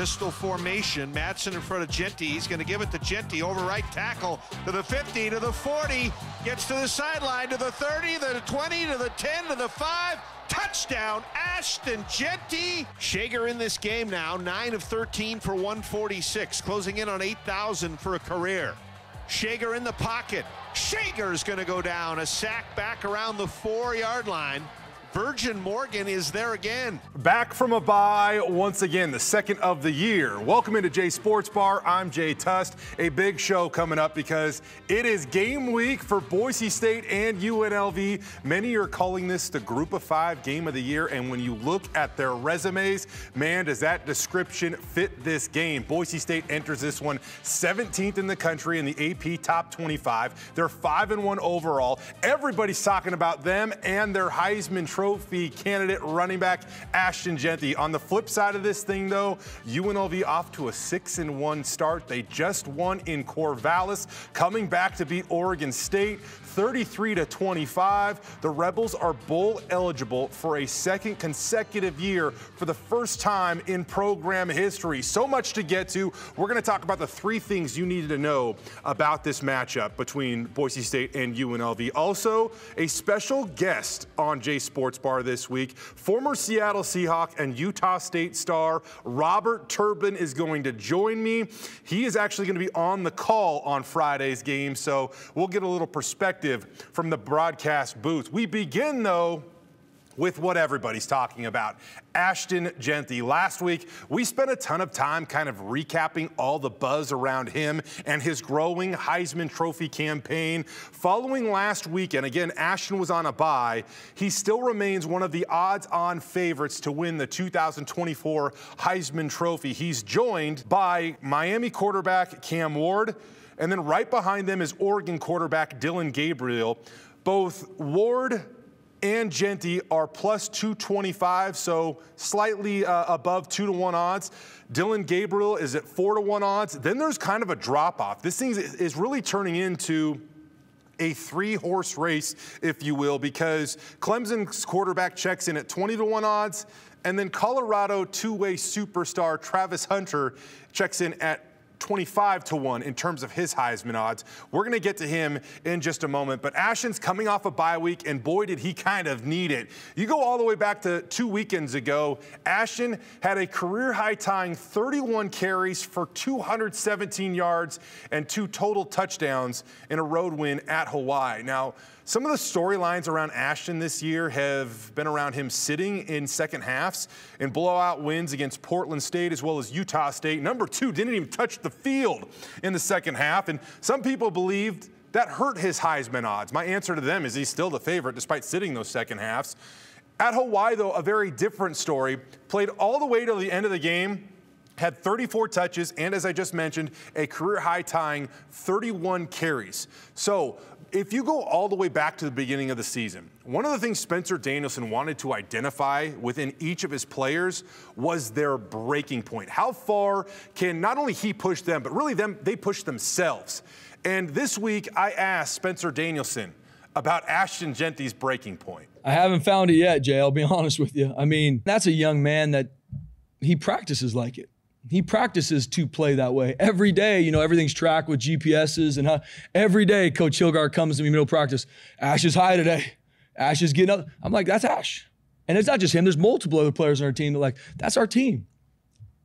pistol formation. Mattson in front of Jeanty. He's going to give it to Jeanty over right tackle to the 50, to the 40, gets to the sideline, to the 30, to the 20, to the 10, to the 5. Touchdown, Ashton Jeanty. Shager in this game now, 9 of 13 for 146, closing in on 8,000 for a career. Shager in the pocket. Shager is going to go down. A sack back around the 4-yard line. Virgin Morgan is there again. Back from a bye once again, the second of the year. Welcome into Jay's Sports Bar. I'm Jay Tust. A big show coming up because it is game week for Boise State and UNLV. Many are calling this the Group of Five game of the year, and when you look at their resumes, man, does that description fit this game. Boise State enters this one 17th in the country in the AP Top 25. They're 5-1 overall. Everybody's talking about them and their Heisman Trophy candidate running back Ashton Jeanty. On the flip side of this thing, though, UNLV off to a 6-1 start. They just won in Corvallis, coming back to beat Oregon State 33-25. The Rebels are bowl eligible for a second consecutive year for the first time in program history. So much to get to. We're going to talk about the three things you needed to know about this matchup between Boise State and UNLV. Also, a special guest on Jay's Sports Bar this week. Former Seattle Seahawk and Utah State star Robert Turbin is going to join me. He is actually going to be on the call on Friday's game, so we'll get a little perspective from the broadcast booth. We begin, though, with what everybody's talking about, Ashton Jeanty. Last week, we spent a ton of time kind of recapping all the buzz around him and his growing Heisman Trophy campaign. Following last weekend, again, Ashton was on a bye. He still remains one of the odds-on favorites to win the 2024 Heisman Trophy. He's joined by Miami quarterback Cam Ward, and then right behind them is Oregon quarterback Dylan Gabriel. Both Ward and Jeanty are plus 225, so slightly above 2-1 odds. Dylan Gabriel is at 4-1 odds. Then there's kind of a drop-off. This thing is really turning into a three-horse race, if you will, because Clemson's quarterback checks in at 20-1 odds, and then Colorado two-way superstar Travis Hunter checks in at 25-1 in terms of his Heisman odds. We're going to get to him in just a moment, but Ashton's coming off a bye week, and boy, did he kind of need it. You go all the way back to 2 weekends ago, Ashton had a career-high tying 31 carries for 217 yards and 2 total touchdowns in a road win at Hawaii. Now, some of the storylines around Ashton this year have been around him sitting in second halves in blowout wins against Portland State as well as Utah State. Number 2 didn't even touch the field in the second half, and some people believed that hurt his Heisman odds. My answer to them is he's still the favorite despite sitting those second halves. At Hawaii, though, a very different story. Played all the way to the end of the game, had 34 touches, and as I just mentioned, a career-high tying 31 carries. So if you go all the way back to the beginning of the season, one of the things Spencer Danielson wanted to identify within each of his players was their breaking point. How far can not only he push them, but really they push themselves. And this week I asked Spencer Danielson about Ashton Jeanty's breaking point. I haven't found it yet, Jay, I'll be honest with you. I mean, that's a young man that he practices like it. He practices to play that way every day. You know, everything's tracked with GPSs, and every day Coach Hilgard comes to me middle practice. Ash is high today. Ash is getting up. I'm like, that's Ash. And it's not just him. There's multiple other players on our team that are like, that's our team.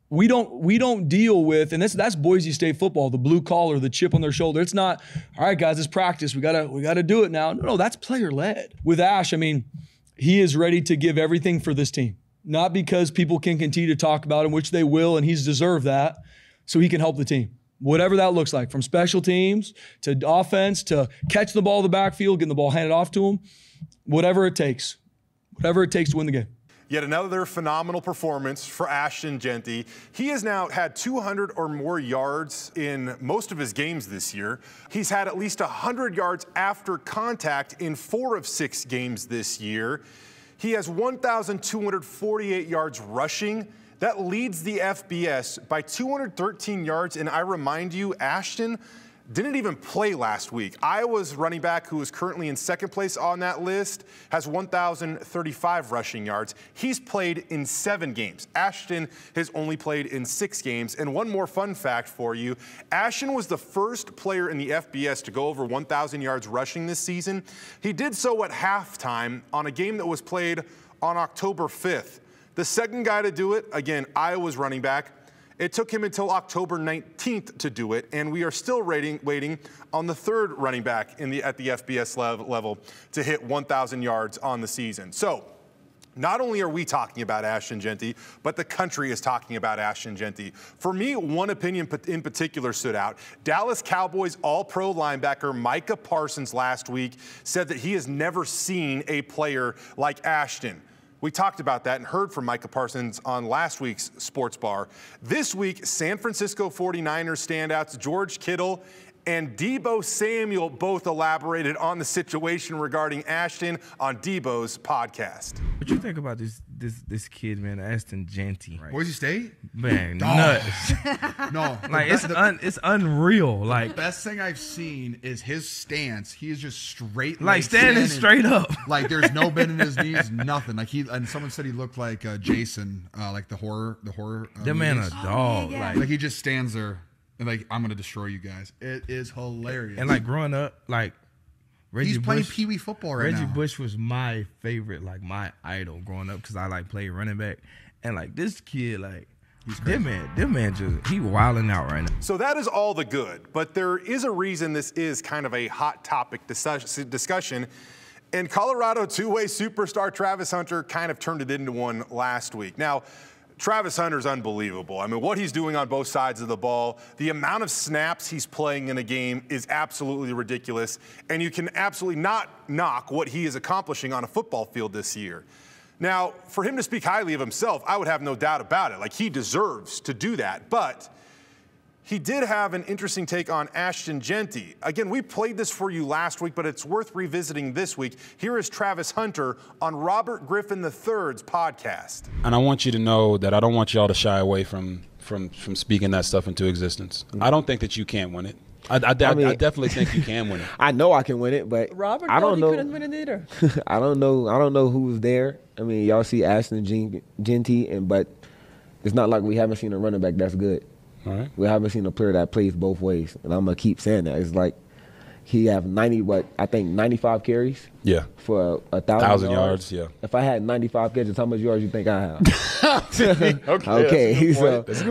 We don't deal with, and that's Boise State football, the blue collar, the chip on their shoulder. It's not, all right, guys, it's practice. We gotta do it now. No, that's player led. With Ash, I mean, he is ready to give everything for this team. Not because people can continue to talk about him, which they will, and he's deserved that, so he can help the team. Whatever that looks like, from special teams to offense to catch the ball in the backfield, getting the ball handed off to him, whatever it takes. Whatever it takes to win the game. Yet another phenomenal performance for Ashton Jeanty. He has now had 200 or more yards in most of his games this year. He's had at least 100 yards after contact in 4 of 6 games this year. He has 1,248 yards rushing. That leads the FBS by 213 yards. And I remind you, Ashton didn't even play last week. Iowa's running back, who is currently in second place on that list, has 1,035 rushing yards. He's played in 7 games. Ashton has only played in 6 games. And one more fun fact for you. Ashton was the first player in the FBS to go over 1,000 yards rushing this season. He did so at halftime on a game that was played on October 5th. The second guy to do it, again, Iowa's running back, it took him until October 19th to do it, and we are still waiting on the third running back at the FBS level to hit 1,000 yards on the season. So not only are we talking about Ashton Jeanty, but the country is talking about Ashton Jeanty. For me, one opinion in particular stood out. Dallas Cowboys all-pro linebacker Micah Parsons last week said that he has never seen a player like Ashton. We talked about that and heard from Micah Parsons on last week's Sports Bar. This week, San Francisco 49ers standouts George Kittle and Debo Samuel both elaborated on the situation regarding Ashton on Debo's podcast. What you think about this kid, man, Ashton Jeanty? Right? Boise State? Man, oh. Nuts. No. Like, it's unreal. Like, the best thing I've seen is his stance. He is just straight. Like, standing straight up. Like, there's no bend in his knees, nothing. Like, and someone said he looked like Jason, like the horror. That man a dog. Oh, yeah. Like, he just stands there. And, like, I'm going to destroy you guys. It is hilarious. And, like, growing up, like, Reggie Bush. He's playing Pee-wee football right now. Reggie Bush was my favorite, like, my idol growing up because I, like, played running back. And, like, this kid, like, that man just, he wilding out right now. So that is all the good. But there is a reason this is kind of a hot topic discussion. And Colorado two-way superstar Travis Hunter kind of turned it into one last week. Now, Travis Hunter's unbelievable. I mean, what he's doing on both sides of the ball, the amount of snaps he's playing in a game is absolutely ridiculous, and you can absolutely not knock what he is accomplishing on a football field this year. Now, for him to speak highly of himself, I would have no doubt about it. Like, he deserves to do that, but he did have an interesting take on Ashton Jeanty. Again, we played this for you last week, but it's worth revisiting this week. Here is Travis Hunter on Robert Griffin III's podcast. And I want you to know that I don't want y'all to shy away from speaking that stuff into existence. I don't think that you can't win it. I definitely think you can win it. I know I can win it, but Robert couldn't win it either. I don't know who was there. I mean, y'all see Ashton Jeanty, but it's not like we haven't seen a running back that's good. All right. We haven't seen a player that plays both ways, and I'm gonna keep saying that. It's like he have 95 carries. Yeah. For 1,000 yards. Yeah. If I had 95 catches, how much yards do you think I have? Okay.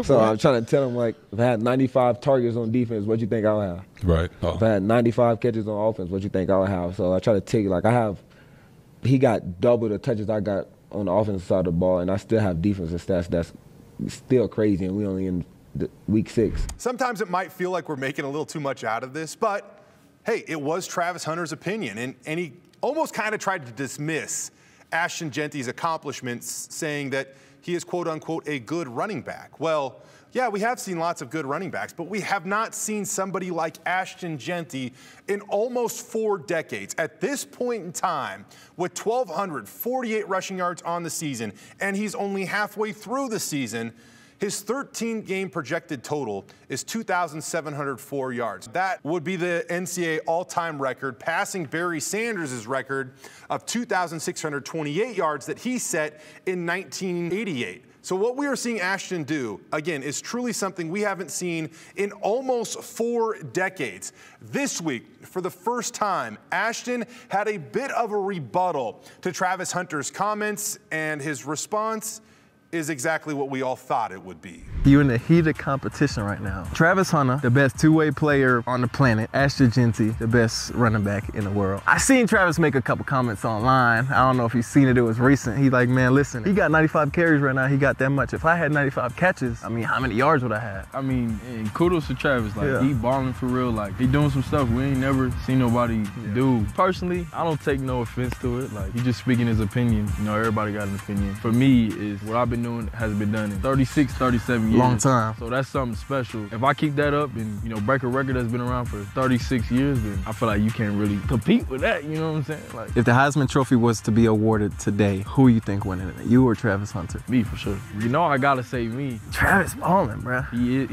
So I'm trying to tell him, like, if I had 95 targets on defense, what do you think I'll have? Right. Oh. If I had 95 catches on offense, what do you think I'll have? So I try to tell you, like, he got double the touches I got on the offensive side of the ball, and I still have defensive stats that's still crazy, and we only in week 6. Sometimes it might feel like we're making a little too much out of this, but hey, it was Travis Hunter's opinion, and he almost kind of tried to dismiss Ashton Jeanty's accomplishments, saying that he is, quote unquote, a good running back. Well, yeah, we have seen lots of good running backs, but we have not seen somebody like Ashton Jeanty in almost 4 decades. At this point in time, with 1,248 rushing yards on the season, and he's only halfway through the season, his 13-game projected total is 2,704 yards. That would be the NCAA all-time record, passing Barry Sanders' record of 2,628 yards that he set in 1988. So what we are seeing Ashton do, again, is truly something we haven't seen in almost 4 decades. This week, for the first time, Ashton had a bit of a rebuttal to Travis Hunter's comments, and his response is exactly what we all thought it would be. You're in the heat of competition right now. Travis Hunter, the best two-way player on the planet. Ashton Jeanty, the best running back in the world. I seen Travis make a couple comments online. I don't know if he's seen it. It was recent. He's like, man, listen, he got 95 carries right now. He got that much. If I had 95 catches, I mean, how many yards would I have? I mean, and kudos to Travis. Like, he balling for real. Like, he doing some stuff we ain't never seen nobody do. Personally, I don't take no offense to it. Like, he just speaking his opinion. You know, everybody got an opinion. For me, is what I've been doing has been done in 36, 37 years. Long time. So that's something special. If I keep that up and, you know, break a record that's been around for 36 years, then I feel like you can't really compete with that, you know what I'm saying? Like, if the Heisman Trophy was to be awarded today, who you think winning it? You or Travis Hunter? Me, for sure. You know I gotta say me. Travis balling, bro.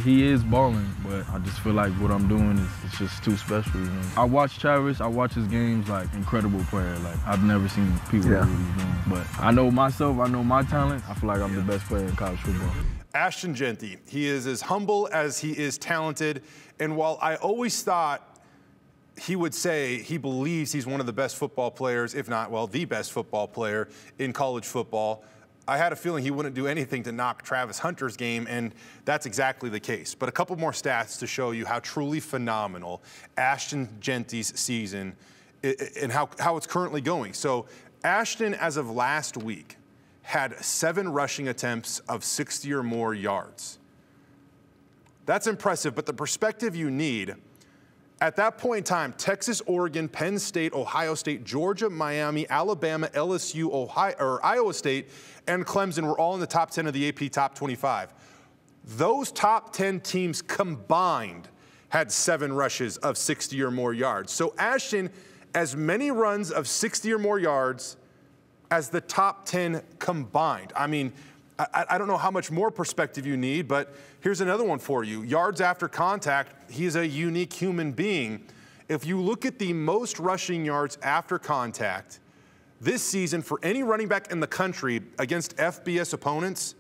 He is balling, but I just feel like what I'm doing is it's just too special, you know? I watch Travis, I watch his games, like, incredible player. Like, I've never seen people do what he's doing. But I know myself, I know my talent. I feel like I'm the best player in college football. Ashton Jeanty, he is as humble as he is talented. And while I always thought he would say he believes he's one of the best football players, if not, well, the best football player in college football, I had a feeling he wouldn't do anything to knock Travis Hunter's game, and that's exactly the case. But a couple more stats to show you how truly phenomenal Ashton Jeanty's season and how it's currently going. So Ashton, as of last week, had 7 rushing attempts of 60 or more yards. That's impressive, but the perspective you need at that point in time, Texas, Oregon, Penn State, Ohio State, Georgia, Miami, Alabama, LSU, Iowa State, and Clemson were all in the top 10 of the AP top 25. Those top 10 teams combined had 7 rushes of 60 or more yards. So Ashton, as many runs of 60 or more yards as the top 10 combined. I mean, I don't know how much more perspective you need, but here's another one for you. Yards after contact, he's a unique human being. If you look at the most rushing yards after contact this season for any running back in the country against FBS opponents,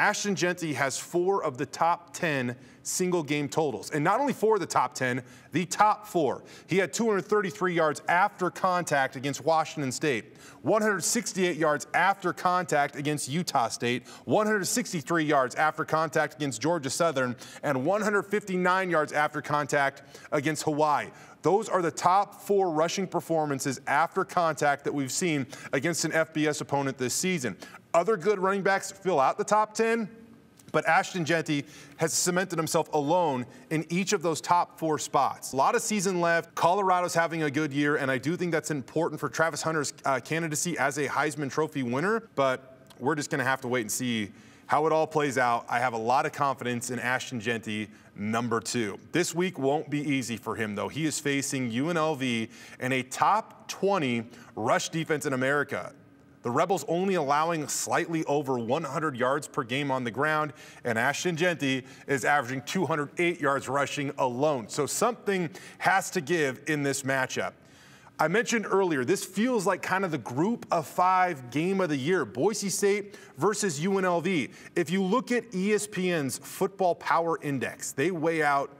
Ashton Jeanty has 4 of the top 10 single game totals. And not only 4 of the top 10, the top 4. He had 233 yards after contact against Washington State, 168 yards after contact against Utah State, 163 yards after contact against Georgia Southern, and 159 yards after contact against Hawaii. Those are the top 4 rushing performances after contact that we've seen against an FBS opponent this season. Other good running backs fill out the top 10, but Ashton Jeanty has cemented himself alone in each of those top 4 spots. A lot of season left. Colorado's having a good year, and I do think that's important for Travis Hunter's candidacy as a Heisman Trophy winner, but we're just going to have to wait and see how it all plays out. I have a lot of confidence in Ashton Jeanty, number 2. This week won't be easy for him, though. He is facing UNLV and a top 20 rush defense in America. The Rebels only allowing slightly over 100 yards per game on the ground, and Ashton Jeanty is averaging 208 yards rushing alone. So something has to give in this matchup. I mentioned earlier, this feels like kind of the Group of 5 game of the year, Boise State versus UNLV. If you look at ESPN's Football Power Index, they weigh out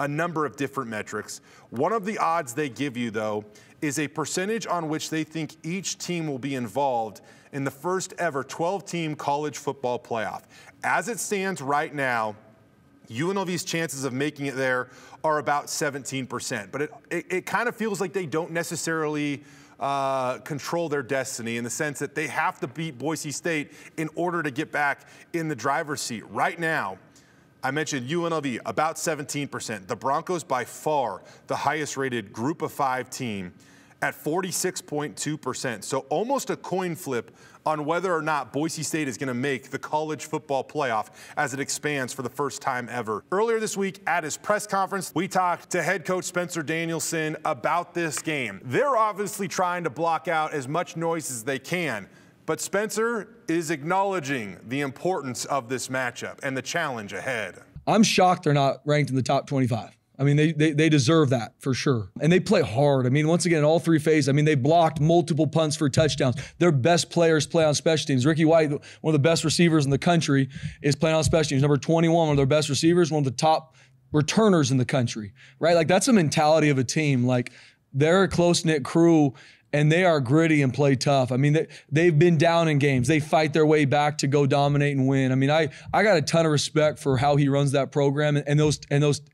a number of different metrics. One of the odds they give you, though, is a percentage on which they think each team will be involved in the first ever 12-team college football playoff. As it stands right now, UNLV's chances of making it there are about 17%, but it kind of feels like they don't necessarily control their destiny in the sense that they have to beat Boise State in order to get back in the driver's seat. Right now, I mentioned UNLV, about 17%. The Broncos by far the highest rated Group of 5 team at 46.2%. So almost a coin flip on whether or not Boise State is going to make the college football playoff as it expands for the first time ever. Earlier this week at his press conference, we talked to head coach Spencer Danielson about this game. They're obviously trying to block out as much noise as they can, but Spencer is acknowledging the importance of this matchup and the challenge ahead. I'm shocked they're not ranked in the top 25. I mean, they deserve that for sure. And they play hard. I mean, once again, in all 3 phases, I mean, they blocked multiple punts for touchdowns. Their best players play on special teams. Ricky White, one of the best receivers in the country, is playing on special teams. Number 21, one of their best receivers, one of the top returners in the country, right? Like, that's the mentality of a team. Like, they're a close-knit crew, and they are gritty and play tough. I mean, they've been down in games. They fight their way back to go dominate and win. I mean, I got a ton of respect for how he runs that program and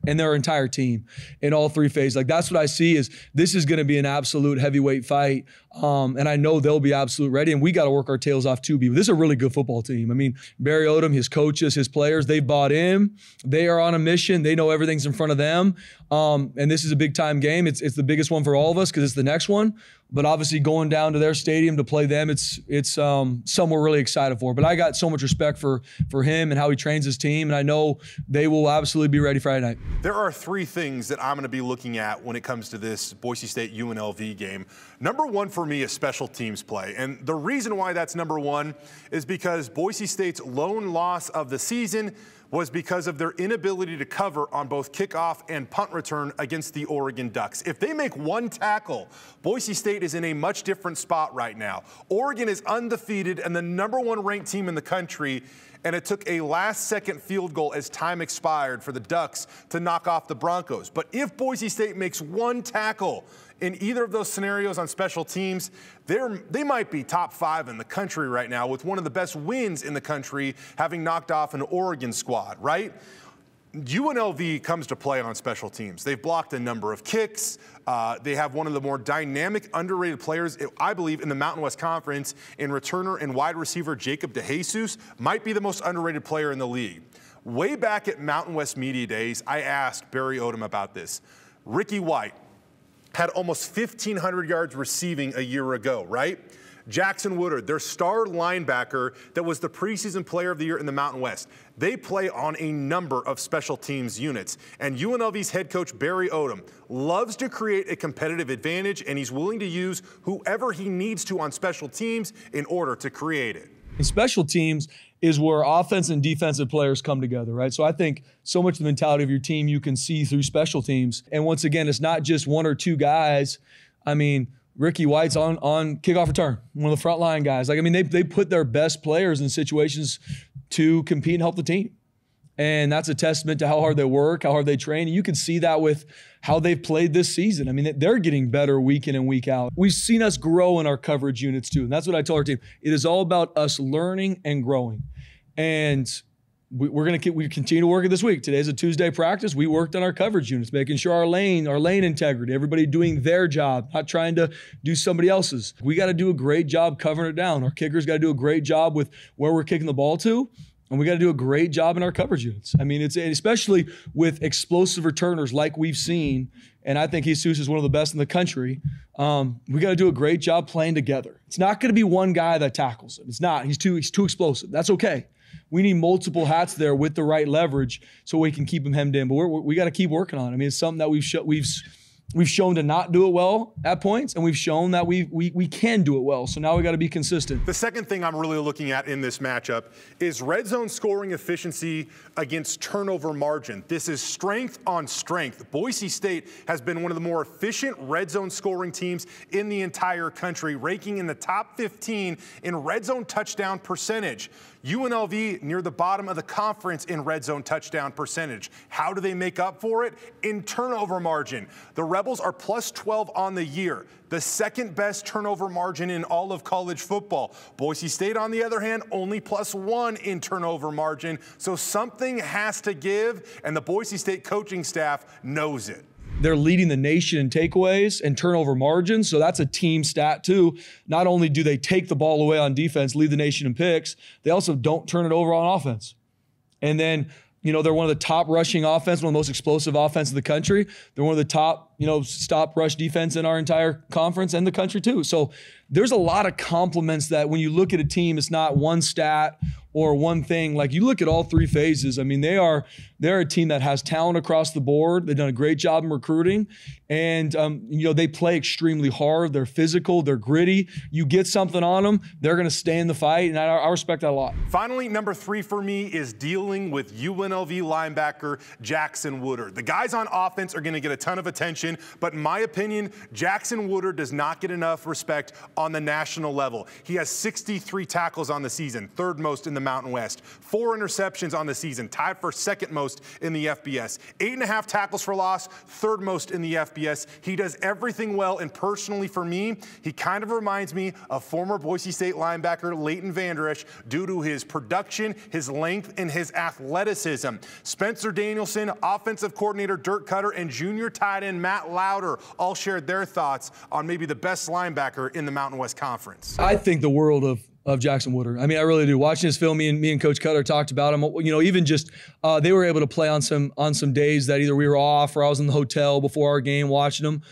their entire team in all 3 phases. Like, that's what I see is this is going to be an absolute heavyweight fight. And I know they'll be absolute ready, and we got to work our tails off too. But this is a really good football team. I mean, Barry Odom, his coaches, his players, they bought in. They are on a mission. They know everything's in front of them. And this is a big time game. It's the biggest one for all of us because it's the next one. But obviously going down to their stadium to play them, it's something we're really excited for. But I got so much respect for him and how he trains his team, and I know they will absolutely be ready Friday night. There are three things that I'm going to be looking at when it comes to this Boise State UNLV game. Number one for me is special teams play. And the reason why that's number one is because Boise State's lone loss of the season was because of their inability to cover on both kickoff and punt return against the Oregon Ducks. If they make one tackle, Boise State is in a much different spot right now. Oregon is undefeated and the #1 ranked team in the country, and it took a last-second field goal as time expired for the Ducks to knock off the Broncos. But if Boise State makes one tackle in either of those scenarios on special teams, they might be top 5 in the country right now, with one of the best wins in the country having knocked off an Oregon squad, right? UNLV comes to play on special teams. They've blocked a number of kicks. They have one of the more dynamic, underrated players, I believe, in the Mountain West Conference in returner and wide receiver Jacob DeJesus, might be the most underrated player in the league. Way back at Mountain West Media Days, I asked Barry Odom about this. Ricky White had almost 1,500 yards receiving a year ago, right? Jackson Woodard, their star linebacker that was the preseason player of the year in the Mountain West. They play on a number of special teams units. And UNLV's head coach, Barry Odom, loves to create a competitive advantage, and he's willing to use whoever he needs to on special teams in order to create it. And special teams is where offense and defensive players come together, right? So I think so much of the mentality of your team you can see through special teams. And once again, it's not just one or two guys. I mean, Ricky White's on kickoff return, one of the frontline guys. Like, I mean, they put their best players in situations to compete and help the team. And that's a testament to how hard they work, how hard they train. You can see that with how they've played this season. I mean, they're getting better week in and week out. We've seen us grow in our coverage units too, and that's what I told our team. It is all about us learning and growing. And we continue to work it this week. Today's a Tuesday practice. We worked on our coverage units, making sure our lane integrity, everybody doing their job, not trying to do somebody else's. We got to do a great job covering it down. Our kickers got to do a great job with where we're kicking the ball to. And we got to do a great job in our coverage units. I mean, especially with explosive returners like we've seen, and I think Jesus is one of the best in the country, we got to do a great job playing together. It's not going to be one guy that tackles him. It's not. He's too explosive. That's okay. We need multiple hats there with the right leverage so we can keep him hemmed in. But we got to keep working on it. I mean, it's something that we've shown to not do it well at points, and we've shown that we can do it well. So now we got to be consistent. The second thing I'm really looking at in this matchup is red zone scoring efficiency against turnover margin. This is strength on strength. Boise State has been one of the more efficient red zone scoring teams in the entire country, ranking in the top 15 in red zone touchdown percentage. UNLV near the bottom of the conference in red zone touchdown percentage. How do they make up for it? In turnover margin. The Rebels are +12 on the year, the second best turnover margin in all of college football. Boise State, on the other hand, only +1 in turnover margin. So something has to give, and the Boise State coaching staff knows it. They're leading the nation in takeaways and turnover margins, so that's a team stat too. Not only do they take the ball away on defense, lead the nation in picks, they also don't turn it over on offense. And then, you know, they're one of the top rushing offense, one of the most explosive offense in the country. They're one of the top, you know, stop rush defense in our entire conference and the country too. So there's a lot of compliments that when you look at a team, it's not one stat or one thing. Like, you look at all three phases. I mean, they're a team that has talent across the board. They've done a great job in recruiting, and you know, they play extremely hard. They're physical. They're gritty. You get something on them, they're going to stay in the fight, and I respect that a lot. Finally, number three for me is dealing with UNLV linebacker Jackson Woodard. The guys on offense are going to get a ton of attention, but in my opinion, Jackson Woodard does not get enough respect on the national level. He has 63 tackles on the season, third most in the Mountain West, 4 interceptions on the season, tied for second most in the FBS, 8.5 tackles for loss, third most in the FBS. He does everything well, and personally for me, he kind of reminds me of former Boise State linebacker Leighton Vander Esch due to his production, his length, and his athleticism. Spencer Danielson, offensive coordinator Dirk Koetter, and junior tight end Matt Lauter all shared their thoughts on maybe the best linebacker in the Mountain West Conference. I think the world of Jackson Woodard. I mean, I really do. Watching his film, me and Coach Koetter talked about him. You know, even just they were able to play on some days that either we were off or I was in the hotel before our game watching him.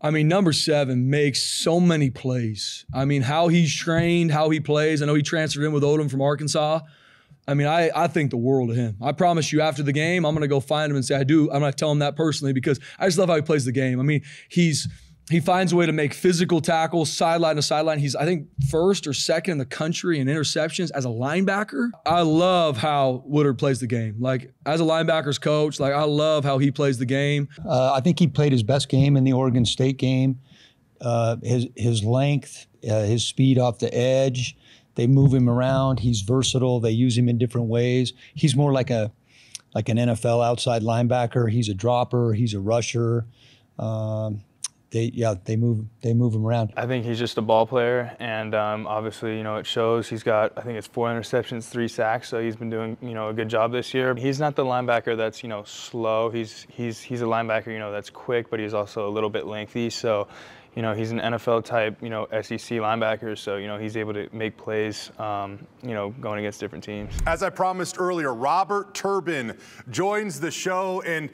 I mean, number seven makes so many plays. I mean, how he's trained, how he plays. I know he transferred in with Odom from Arkansas. I mean, I think the world of him. I promise you, after the game, I'm going to go find him and say, I'm going to tell him that personally, because I just love how he plays the game. I mean, he finds a way to make physical tackles, sideline to sideline. He's, I think, first or second in the country in interceptions as a linebacker. I love how Woodard plays the game. Like, as a linebacker's coach, like, I love how he plays the game. I think he played his best game in the Oregon State game. His length, his speed off the edge. They move him around. He's versatile. They use him in different ways. He's more like an NFL outside linebacker. He's a dropper. He's a rusher. They move him around. I think he's just a ball player, and obviously, you know, it shows. He's got, I think it's 4 interceptions, 3 sacks, so he's been doing, you know, a good job this year. He's not the linebacker that's, you know, slow. He's a linebacker, you know, that's quick, but he's also a little bit lengthy. So, you know, he's an NFL type, you know, SEC linebacker. So, you know, he's able to make plays, you know, going against different teams. As I promised earlier, Robert Turbin joins the show. And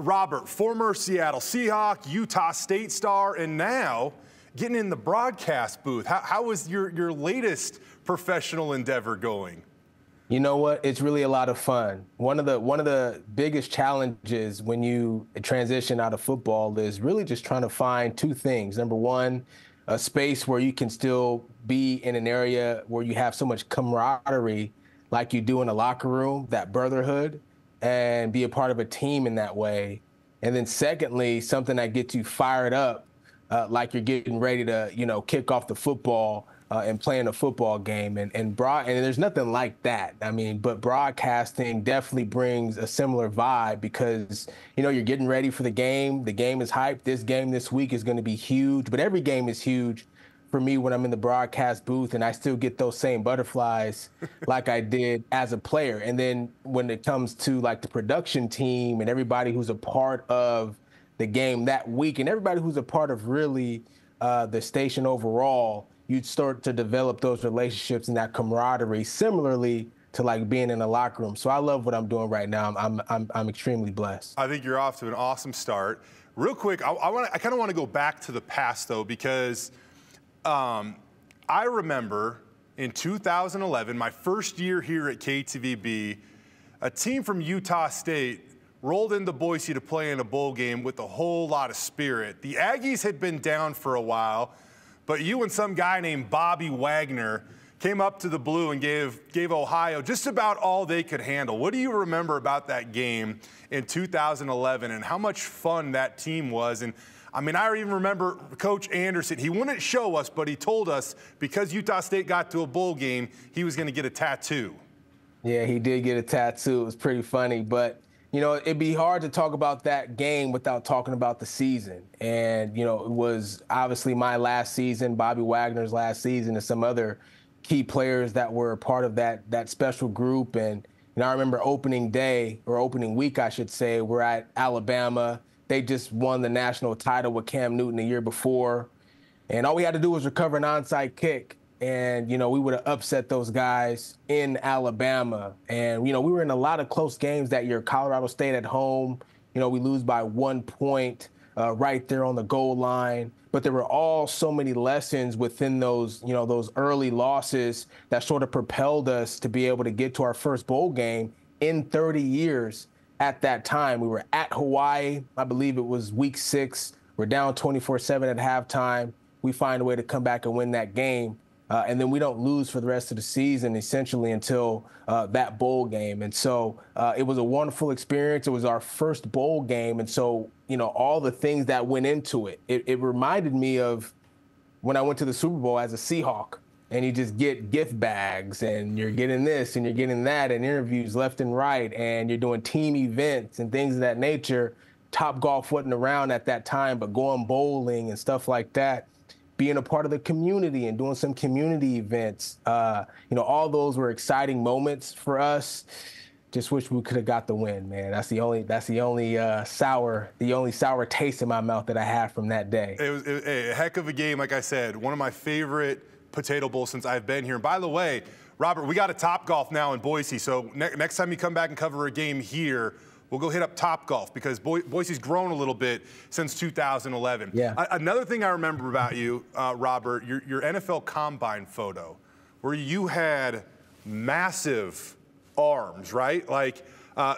Robert, former Seattle Seahawk, Utah State star, and now getting in the broadcast booth. How is your latest professional endeavor going? You know what? It's really a lot of fun. One of the biggest challenges when you transition out of football is really just trying to find 2 things. Number one, a space where you can still be in an area where you have so much camaraderie like you do in a locker room, that brotherhood, and be a part of a team in that way. And then secondly, something that gets you fired up like you're getting ready to, you know, kick off the football and playing a football game, and there's nothing like that. I mean, but broadcasting definitely brings a similar vibe, because, you know, you're getting ready for the game. The game is hyped. This game this week is going to be huge, but every game is huge for me when I'm in the broadcast booth, and I still get those same butterflies like I did as a player. And then when it comes to like the production team and everybody who's a part of the game that week, and everybody who's a part of really the station overall, you'd start to develop those relationships and that camaraderie, similarly to like being in a locker room. So I love what I'm doing right now. I'm extremely blessed. I think you're off to an awesome start. Real quick, I kind of want to go back to the past though, because I remember in 2011, my first year here at KTVB, a team from Utah State rolled into Boise to play in a bowl game with a whole lot of spirit. The Aggies had been down for a while, but you and some guy named Bobby Wagner came up to the blue and gave Ohio just about all they could handle. What do you remember about that game in 2011 and how much fun that team was? And I mean, I even remember Coach Anderson. He wouldn't show us, but he told us because Utah State got to a bowl game, he was going to get a tattoo. Yeah, he did get a tattoo. It was pretty funny, but you know, it'd be hard to talk about that game without talking about the season. And, you know, it was obviously my last season, Bobby Wagner's last season, and some other key players that were part of that special group. And, you know, I remember opening day, or opening week, I should say, we're at Alabama. They just won the national title with Cam Newton the year before. And all we had to do was recover an onside kick. And, you know, we would have upset those guys in Alabama. And, you know, we were in a lot of close games that year. Colorado State at home, you know, we lose by 1 point right there on the goal line. But there were all so many lessons within those, you know, those early losses that sort of propelled us to be able to get to our first bowl game in 30 years at that time. We were at Hawaii. I believe it was week 6. We're down 24-7 at halftime. We find a way to come back and win that game. And then we don't lose for the rest of the season, essentially, until that bowl game. And so it was a wonderful experience. It was our first bowl game. And so, you know, all the things that went into it, it reminded me of when I went to the Super Bowl as a Seahawk, and you just get gift bags, and you're getting this and you're getting that, and interviews left and right, and you're doing team events and things of that nature. Topgolf wasn't around at that time, but going bowling and stuff like that, being a part of the community and doing some community events. You know, all those were exciting moments for us. Just wish we could have got the win, man. That's the only sour taste in my mouth that I had from that day. It was a heck of a game, like I said. One of my favorite potato bowls since I've been here. And by the way, Robert, we got a Topgolf now in Boise. So next time you come back and cover a game here, We'll go hit up Topgolf because Boise's grown a little bit since 2011. Yeah. Another thing I remember about you, Robert, your NFL Combine photo, where you had massive arms, right? Like,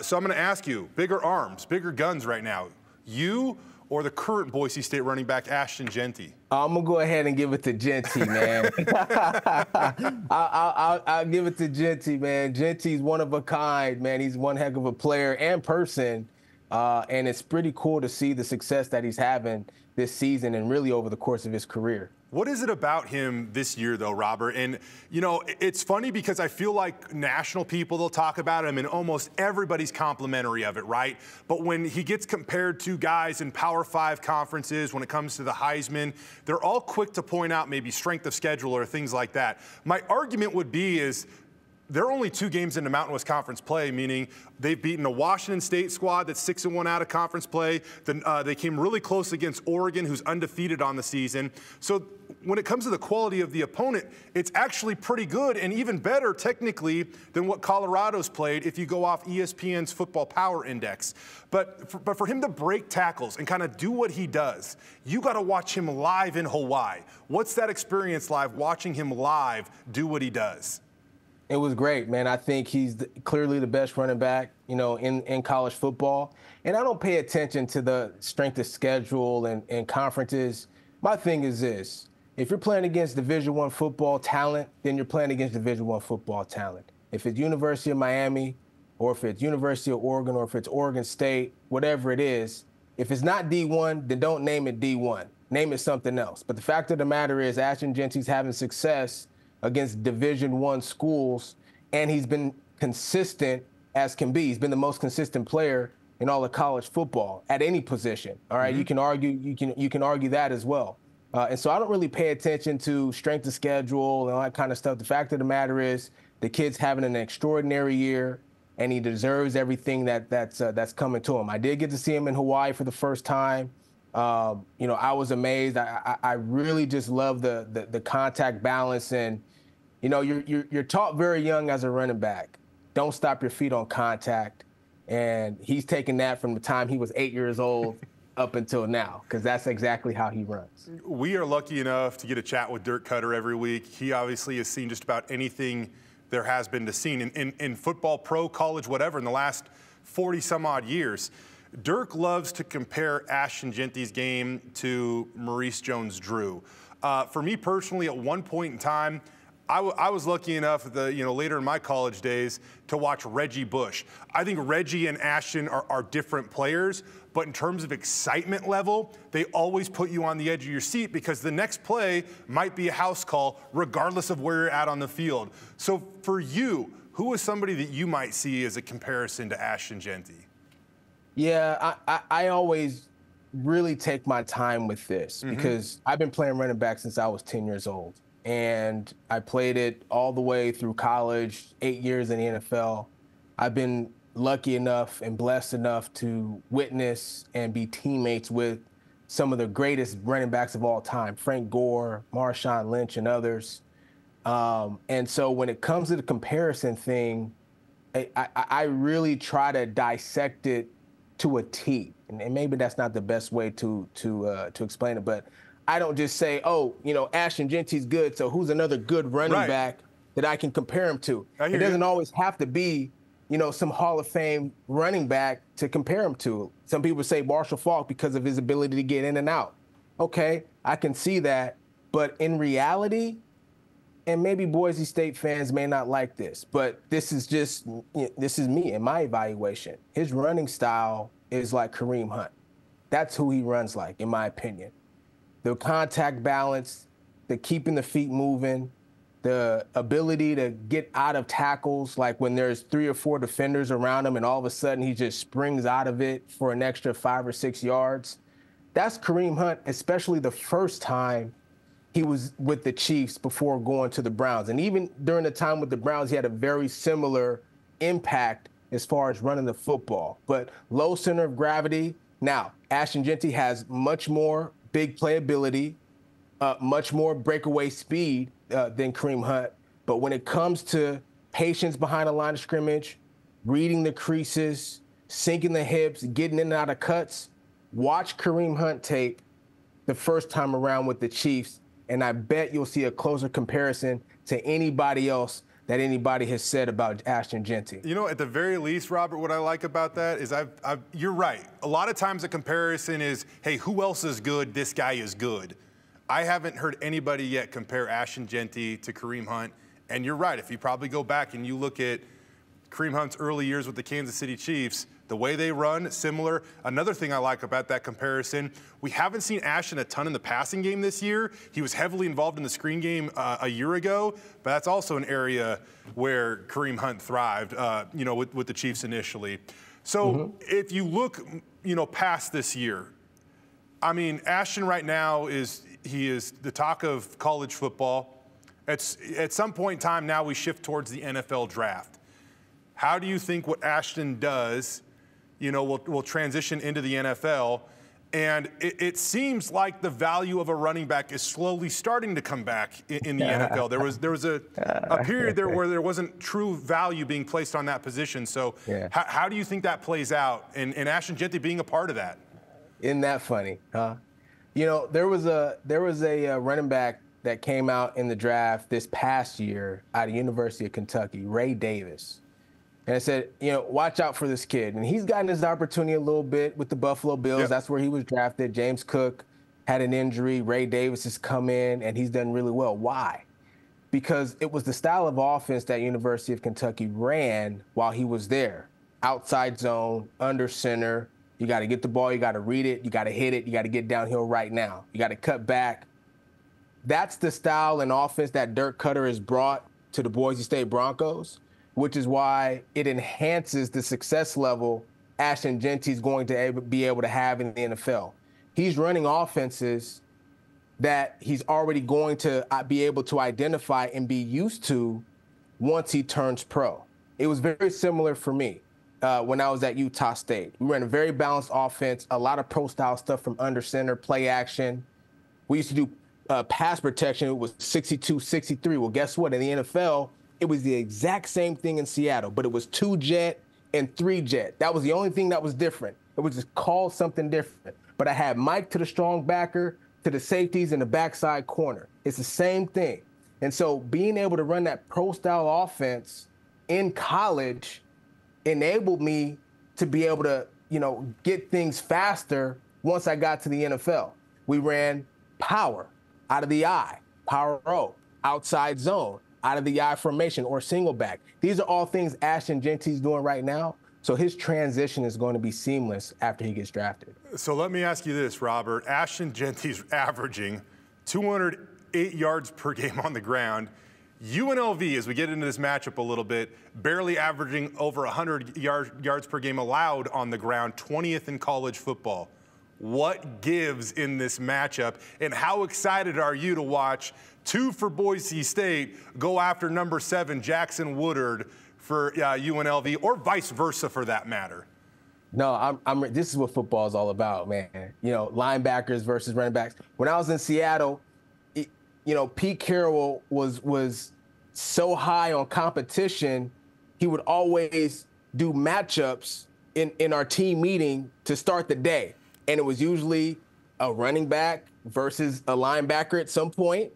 so I'm going to ask you, bigger arms, bigger guns right now, you or the current Boise State running back Ashton Jeanty? I'm gonna go ahead and give it to Jeanty, man. I'll give it to Jeanty, man. Jeanty's one of a kind, man. He's one heck of a player and person, and it's pretty cool to see the success that he's having this season and really over the course of his career. What is it about him this year, though, Robert? And, you know, it's funny because I feel like national people, they'll talk about him, and almost everybody's complimentary of it, right? But when he gets compared to guys in Power 5 conferences, when it comes to the Heisman, they're all quick to point out maybe strength of schedule or things like that. My argument would be is they're only 2 games into Mountain West Conference play, meaning they've beaten a Washington State squad that's 6-1 out of conference play. Then they came really close against Oregon, who's undefeated on the season. So when it comes to the quality of the opponent, it's actually pretty good and even better technically than what Colorado's played if you go off ESPN's Football Power Index. But for him to break tackles and kind of do what he does, you got to watch him live in Hawaii. What's that experience live, watching him live do what he does? It was great, man. I think he's clearly the best running back, you know, in college football. And I don't pay attention to the strength of schedule and conferences. My thing is this. If you're playing against Division I football talent, then you're playing against Division I football talent. If it's University of Miami or if it's University of Oregon or if it's Oregon State, whatever it is, if it's not D1, then don't name it D1. Name it something else. But the fact of the matter is Ashton Jeanty's having success against Division I schools, and he's been consistent as can be. He's been the most consistent player in all of college football at any position. All right, you can argue, you can argue that as well. And so I don't really pay attention to strength of schedule and all that kind of stuff. The fact of the matter is the kid's having an extraordinary year, and he deserves everything that's coming to him. I did get to see him in Hawaii for the first time. You know, I was amazed. I really just love the contact balance, and you know, you're taught very young as a running back, don't stop your feet on contact, and he's taken that from the time he was 8 years old up until now, because that's exactly how he runs. We are lucky enough to get a chat with Dirk Koetter every week. He obviously has seen just about anything there has been to seen in football, pro, college, whatever, in the last 40 some odd years. Dirk loves to compare Ashton Jeanty's game to Maurice Jones-Drew. For me personally, at one point in time, I was lucky enough, later in my college days, to watch Reggie Bush. I think Reggie and Ashton are different players, but in terms of excitement level, they always put you on the edge of your seat because the next play might be a house call, regardless of where you're at on the field. So for you, who is somebody that you might see as a comparison to Ashton Jeanty? Yeah, I always really take my time with this because I've been playing running back since I was 10 years old. And I played it all the way through college, 8 years in the NFL. I've been lucky enough and blessed enough to witness and be teammates with some of the greatest running backs of all time, Frank Gore, Marshawn Lynch, and others. And so when it comes to the comparison thing, I really try to dissect it to a T, and maybe that's not the best way to explain it, but I don't just say, oh, you know, Ashton Jeanty's good, so who's another good running back that I can compare him to? It doesn't always have to be, you know, some Hall of Fame running back to compare him to. Some people say Marshall Faulk because of his ability to get in and out. Okay, I can see that, but in reality, and maybe Boise State fans may not like this, but this is me and my evaluation. His running style is like Kareem Hunt. That's who he runs like, in my opinion. The contact balance, the keeping the feet moving, the ability to get out of tackles, like when there's 3 or 4 defenders around him and all of a sudden he just springs out of it for an extra 5 or 6 yards. That's Kareem Hunt, especially the first time he was with the Chiefs before going to the Browns. And even during the time with the Browns, he had a very similar impact as far as running the football. But low center of gravity. Now, Ashton Jeanty has much more big playability, much more breakaway speed than Kareem Hunt. But when it comes to patience behind the line of scrimmage, reading the creases, sinking the hips, getting in and out of cuts. Watch Kareem Hunt tape the first time around with the Chiefs, and I bet you'll see a closer comparison to anybody else that anybody has said about Ashton Jeanty. You know, at the very least, Robert, what I like about that is you're right. A lot of times the comparison is, hey, who else is good? This guy is good. I haven't heard anybody yet compare Ashton Jeanty to Kareem Hunt. And you're right. If you probably go back and you look at Kareem Hunt's early years with the Kansas City Chiefs, the way they run, similar. Another thing I like about that comparison, we haven't seen Ashton a ton in the passing game this year. He was heavily involved in the screen game a year ago, but that's also an area where Kareem Hunt thrived, you know, with the Chiefs initially. So if you look, you know, past this year, I mean, Ashton right now is the talk of college football. At some point in time now we shift towards the NFL draft. How do you think what Ashton does, you know, will transition into the NFL? And it seems like the value of a running back is slowly starting to come back in the NFL. There was a period there where there wasn't true value being placed on that position. So how do you think that plays out, and Ashton Jeanty being a part of that? Isn't that funny, huh? You know, there was a running back that came out in the draft this past year out of University of Kentucky, Ray Davis. And I said, you know, watch out for this kid. And he's gotten his opportunity a little bit with the Buffalo Bills. Yep. That's where he was drafted. James Cook had an injury. Ray Davis has come in, and he's done really well. Why? Because it was the style of offense that University of Kentucky ran while he was there. Outside zone, under center. You got to get the ball. You got to read it. You got to hit it. You got to get downhill right now. You got to cut back. That's the style and offense that Dirk Koetter has brought to the Boise State Broncos, which is why it enhances the success level Ashton Jeanty is going to be able to have in the NFL. He's running offenses that he's already going to be able to identify and be used to once he turns pro. It was very similar for me when I was at Utah State. We ran a very balanced offense, a lot of pro-style stuff from under center, play action. We used to do pass protection. It was 62, 63. Well, guess what? In the NFL, it was the exact same thing in Seattle, but it was 2-jet and 3-jet. That was the only thing that was different. It was just called something different. But I had Mike to the strong backer, to the safeties, and the backside corner. It's the same thing. And so being able to run that pro-style offense in college enabled me to be able to, you know, get things faster once I got to the NFL. We ran power. Out of the eye, power O, outside zone, out of the eye formation, or single back. These are all things Ashton Jeanty's doing right now, so his transition is going to be seamless after he gets drafted. So let me ask you this, Robert. Ashton Jeanty's averaging 208 yards per game on the ground. UNLV, as we get into this matchup a little bit, barely averaging over 100 yards per game allowed on the ground, 20th in college football. What gives in this matchup, and how excited are you to watch two for Boise State go after number 7 Jackson Woodard for UNLV, or vice versa for that matter? No, this is what football is all about, man. You know, linebackers versus running backs. When I was in Seattle, you know, Pete Carroll was so high on competition, he would always do matchups in our team meeting to start the day. And it was usually a running back versus a linebacker at some point.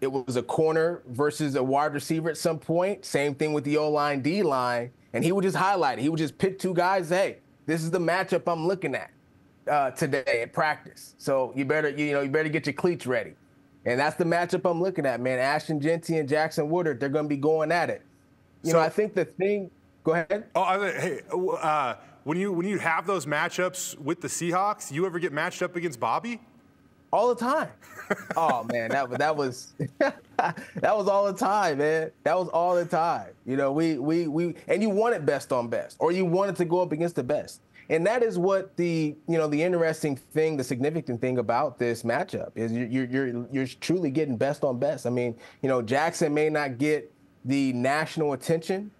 It was a corner versus a wide receiver at some point. Same thing with the O-line, D-line. And he would just highlight it. He would just pick two guys. Hey, this is the matchup I'm looking at today at practice. So you better get your cleats ready. And that's the matchup I'm looking at, man. Ashton Jeanty and Jackson Woodard, they're going to be going at it. You know, I think the thing – go ahead. Oh, When you have those matchups with the Seahawks, you ever get matched up against Bobby? All the time. Oh man, that was that was all the time, man. That was all the time. You know, we and you want it best on best, or you wanted to go up against the best. And that is what the interesting thing, the significant thing about this matchup is you're truly getting best on best. I mean, you know, Jackson may not get the national attention,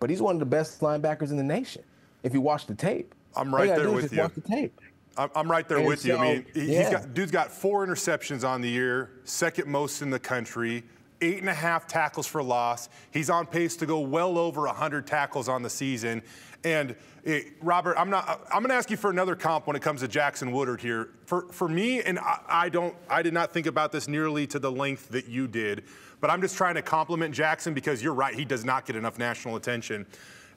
but he's one of the best linebackers in the nation. If you watch the tape, I'm right there with you. Watch the tape. I'm right there with you. I mean, dude's got 4 interceptions on the year, second most in the country, 8.5 tackles for loss. He's on pace to go well over 100 tackles on the season. And Robert, I'm going to ask you for another comp when it comes to Jackson Woodard here. For me, and I did not think about this nearly to the length that you did, but I'm just trying to compliment Jackson because you're right, he does not get enough national attention.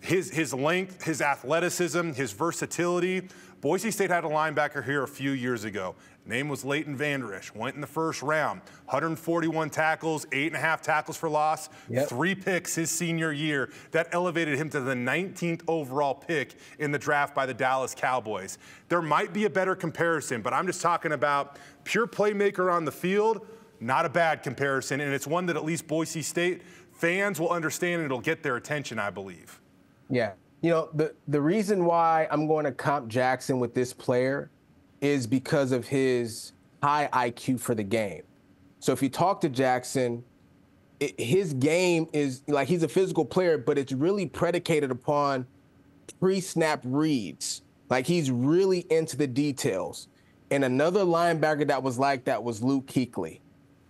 His length, his athleticism, his versatility. Boise State had a linebacker here a few years ago. Name was Leighton Vander Esch. Went in the first round. 141 tackles, 8.5 tackles for loss, 3 picks his senior year. That elevated him to the 19th overall pick in the draft by the Dallas Cowboys. There might be a better comparison, but I'm just talking about pure playmaker on the field. Not a bad comparison, and it's one that at least Boise State fans will understand and it'll get their attention, I believe. Yeah. You know, the reason why I'm going to comp Jackson with this player is because of his high IQ for the game. So if you talk to Jackson, his game is like he's a physical player, but it's really predicated upon pre-snap reads. Like he's really into the details. And another linebacker that was like that was Luke Kuechly,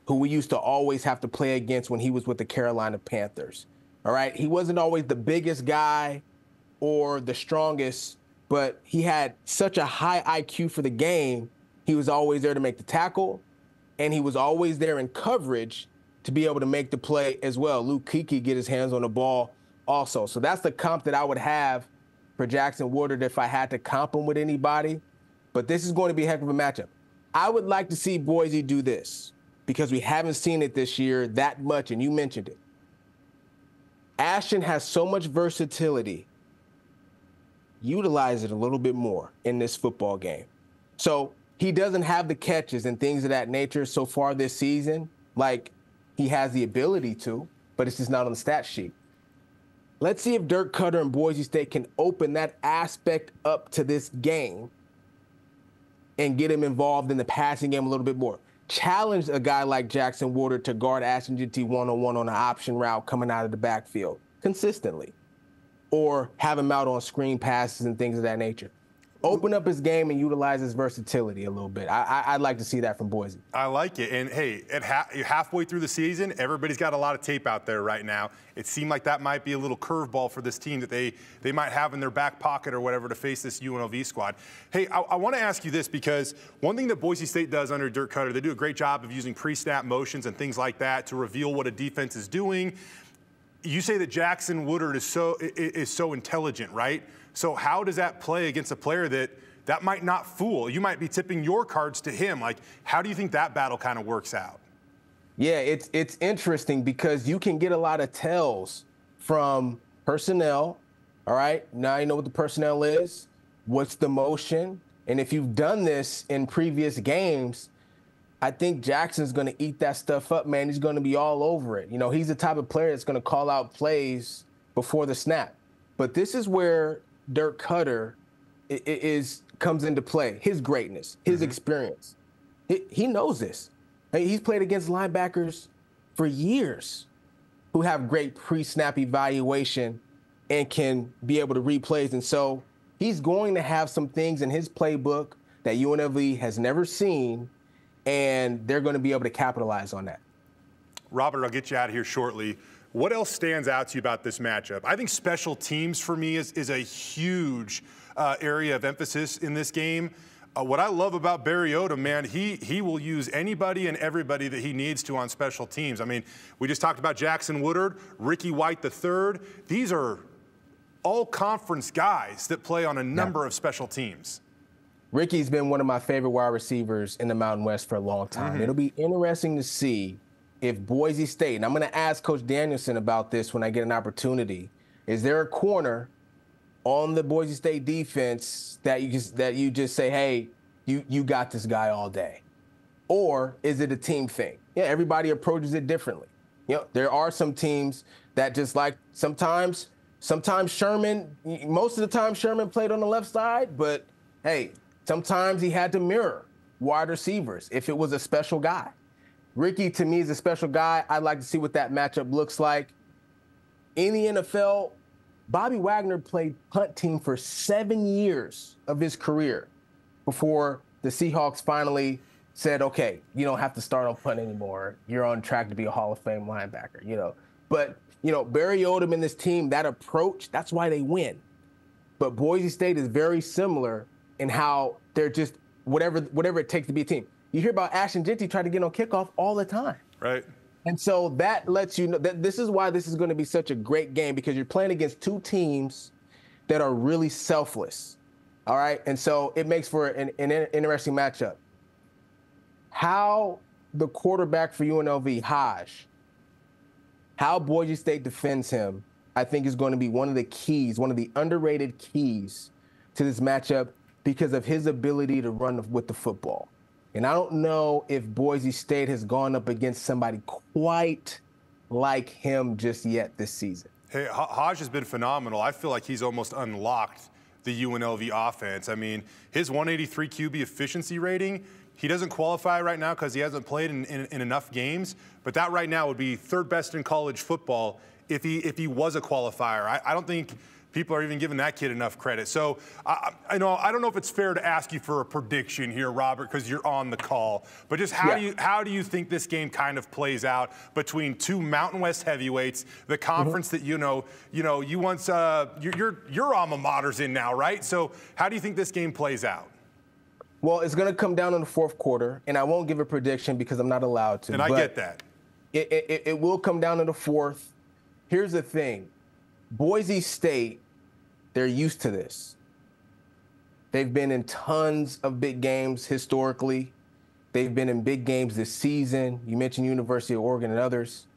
who we used to always have to play against when he was with the Carolina Panthers. All right, he wasn't always the biggest guy or the strongest, but he had such a high IQ for the game. He was always there to make the tackle, and he was always there in coverage to be able to make the play as well. Luke Kuechly get his hands on the ball also. So that's the comp that I would have for Jackson Woodard if I had to comp him with anybody. But this is going to be a heck of a matchup. I would like to see Boise do this because we haven't seen it this year that much, and you mentioned it. Ashton has so much versatility. Utilize it a little bit more in this football game. So he doesn't have the catches and things of that nature so far this season. Like, he has the ability to, but it's just not on the stat sheet. Let's see if Dirk Koetter and Boise State can open that aspect up to this game and get him involved in the passing game a little bit more. Challenge a guy like Jackson Woodard to guard Ashton Jeanty one-on-one on an option route coming out of the backfield consistently, or have him out on screen passes and things of that nature. Open up his game and utilize his versatility a little bit. I'd like to see that from Boise. I like it. And, hey, halfway through the season, everybody's got a lot of tape out there right now. It seemed like that might be a little curveball for this team that they might have in their back pocket or whatever to face this UNLV squad. Hey, I want to ask you this because one thing that Boise State does under Dirk Koetter, they do a great job of using pre-snap motions and things like that to reveal what a defense is doing. You say that Jackson Woodard is so intelligent, right? So how does that play against a player that might not fool? You might be tipping your cards to him. Like, how do you think that battle kind of works out? Yeah, it's interesting because you can get a lot of tells from personnel, all right? Now you know what the personnel is, what's the motion. And if you've done this in previous games, I think Jackson's going to eat that stuff up, man. He's going to be all over it. You know, he's the type of player that's going to call out plays before the snap. But this is where Dirk Koetter comes into play. His greatness, his experience. He knows this. I mean, he's played against linebackers for years who have great pre-snap evaluation and can be able to read plays. And so he's going to have some things in his playbook that UNLV has never seen, and they're going to be able to capitalize on that. Robert, I'll get you out of here shortly. What else stands out to you about this matchup? I think special teams for me is a huge area of emphasis in this game. What I love about Barry Odom, man, he will use anybody and everybody that he needs to on special teams. I mean, we just talked about Jackson Woodard, Ricky White III. These are all conference guys that play on a number of special teams. Ricky's been one of my favorite wide receivers in the Mountain West for a long time. It'll be interesting to see if Boise State, and I'm going to ask Coach Danielson about this when I get an opportunity, is there a corner on the Boise State defense that you just say, hey, you got this guy all day? Or is it a team thing? Yeah, everybody approaches it differently. You know, there are some teams that just like sometimes Sherman, most of the time Sherman played on the left side, but, hey, sometimes he had to mirror wide receivers if it was a special guy. Ricky, to me, is a special guy. I'd like to see what that matchup looks like. In the NFL, Bobby Wagner played punt team for 7 years of his career before the Seahawks finally said, okay, you don't have to start off punt anymore. You're on track to be a Hall of Fame linebacker, you know. But, you know, Barry Odom and this team, that approach, that's why they win. But Boise State is very similar in how they're just whatever it takes to be a team. You hear about Ashton Jeanty trying to get on kickoff all the time. Right. And so that lets you know that this is why this is going to be such a great game, because you're playing against two teams that are really selfless. All right. And so it makes for an interesting matchup. How the quarterback for UNLV, Haj, how Boise State defends him, I think is going to be one of the keys, one of the underrated keys to this matchup, because of his ability to run with the football. And I don't know if Boise State has gone up against somebody quite like him just yet this season. Hey, Haj has been phenomenal. I feel like he's almost unlocked the UNLV offense. I mean, his 183 QB efficiency rating, he doesn't qualify right now because he hasn't played in enough games, but that right now would be third best in college football if he was a qualifier. I don't think people are even giving that kid enough credit. So I don't know if it's fair to ask you for a prediction here, Robert, because you're on the call, but just how do you think this game kind of plays out between two Mountain West heavyweights, the conference that you once your alma mater's in now, right? So how do you think this game plays out? Well, it's going to come down in the fourth quarter, and I won't give a prediction because I'm not allowed to. And I get that. It will come down in the fourth. Here's the thing. Boise State, they're used to this. They've been in tons of big games historically. They've been in big games this season. You mentioned University of Oregon and others.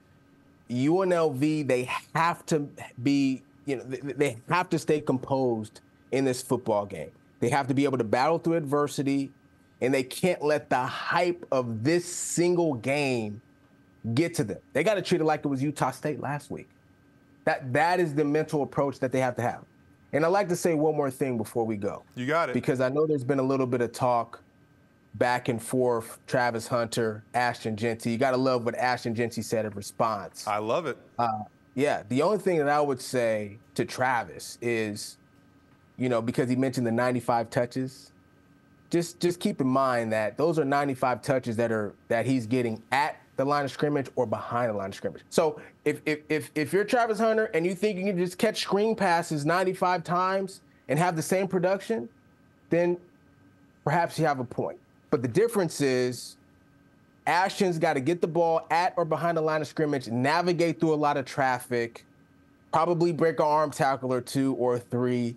UNLV, they have to be, you know, they have to stay composed in this football game. They have to be able to battle through adversity, and they can't let the hype of this single game get to them. They got to treat it like it was Utah State last week. That is the mental approach that they have to have. And I'd like to say one more thing before we go. You got it. Because I know there's been a little bit of talk back and forth, Travis Hunter, Ashton Jeanty. You got to love what Ashton Jeanty said in response. I love it. The only thing that I would say to Travis is, you know, because he mentioned the 95 touches, just keep in mind that those are 95 touches that he's getting at the line of scrimmage or behind the line of scrimmage. So if you're Travis Hunter and you think you can just catch screen passes 95 times and have the same production, then perhaps you have a point. But the difference is Ashton's got to get the ball at or behind the line of scrimmage, navigate through a lot of traffic, probably break an arm tackle or two or three,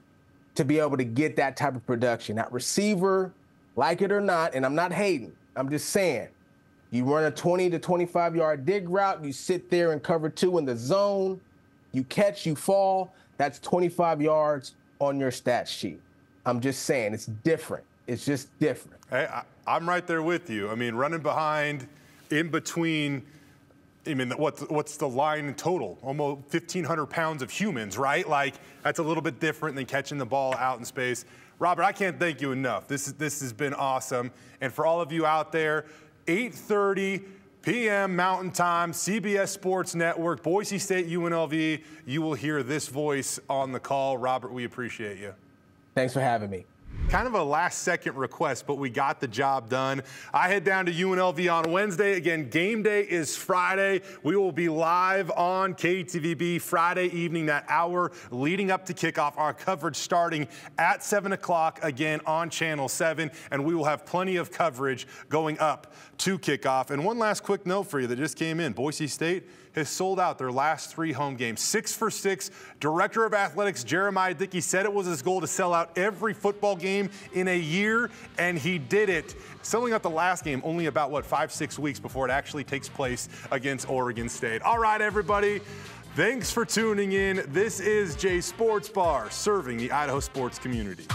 to be able to get that type of production. That receiver, like it or not, and I'm not hating, I'm just saying, you run a 20 to 25 yard dig route, you sit there and cover two in the zone, you catch, you fall, that's 25 yards on your stat sheet. I'm just saying, it's different. It's just different. Hey, I'm right there with you. I mean, running behind, in between, I mean, what's the line in total? Almost 1,500 pounds of humans, right? Like, that's a little bit different than catching the ball out in space. Robert, I can't thank you enough. This has been awesome. And for all of you out there, 8:30 p.m. Mountain Time, CBS Sports Network, Boise State, UNLV. You will hear this voice on the call. Robert, we appreciate you. Thanks for having me. Kind of a last-second request, but we got the job done. I head down to UNLV on Wednesday. Again, game day is Friday. We will be live on KTVB Friday evening, that hour leading up to kickoff. Our coverage starting at 7 o'clock, again, on Channel 7, and we will have plenty of coverage going up to kickoff. And one last quick note for you that just came in. Boise State has sold out their last three home games, 6 for 6. Director of Athletics Jeremiah Dickey said it was his goal to sell out every football game in a year, and he did it. Selling out the last game only about, what, 5-6 weeks before it actually takes place against Oregon State. All right, everybody, thanks for tuning in. This is Jay's Sports Bar, serving the Idaho sports community.